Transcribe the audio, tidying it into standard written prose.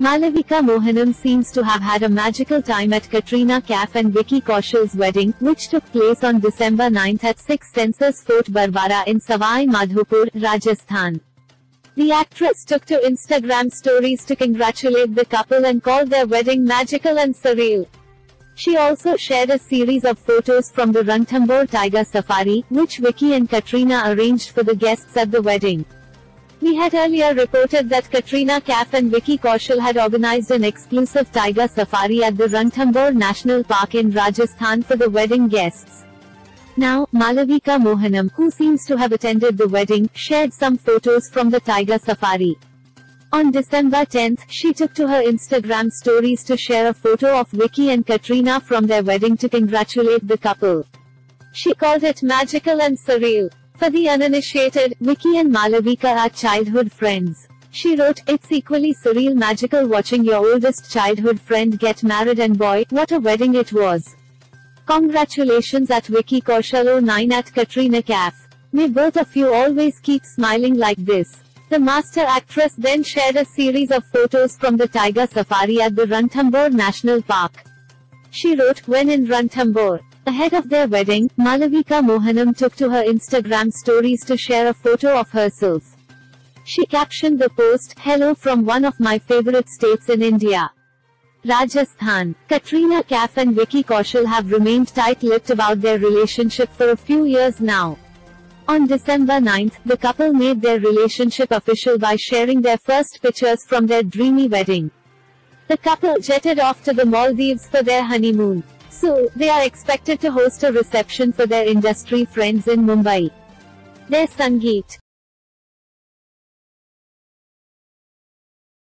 Malavika Mohanan seems to have had a magical time at Katrina Kaif and Vicky Kaushal's wedding, which took place on December 9th at Six Senses Fort Barbara in Sawai Madhopur, Rajasthan. The actress took to Instagram stories to congratulate the couple and called their wedding magical and surreal. She also shared a series of photos from the Ranthambore tiger safari, which Vicky and Katrina arranged for the guests at the wedding. We had earlier reported that Katrina Kaif and Vicky Kaushal had organized an exclusive tiger safari at the Ranthambore National Park in Rajasthan for the wedding guests. Now, Malavika Mohanan, who seems to have attended the wedding, shared some photos from the tiger safari. On December 10th, she took to her Instagram stories to share a photo of Vicky and Katrina from their wedding to congratulate the couple. She called it magical and surreal. For the uninitiated, Vicky and Malavika are childhood friends. She wrote, "It's equally surreal magical watching your oldest childhood friend get married, and boy, what a wedding it was. Congratulations at Vicky Kaushal 09 at Katrina Kaif. May both of you always keep smiling like this." The master actress then shared a series of photos from the tiger safari at the Ranthambore National Park. She wrote, "When in Ranthambore." Ahead of their wedding, Malavika Mohanan took to her Instagram stories to share a photo of herself. She captioned the post, "Hello from one of my favorite states in India, Rajasthan." Katrina Kaif and Vicky Kaushal have remained tight-lipped about their relationship for a few years now. On December 9th, the couple made their relationship official by sharing their first pictures from their dreamy wedding. The couple jetted off to the Maldives for their honeymoon. So, they are expected to host a reception for their industry friends in Mumbai. Their Sangeet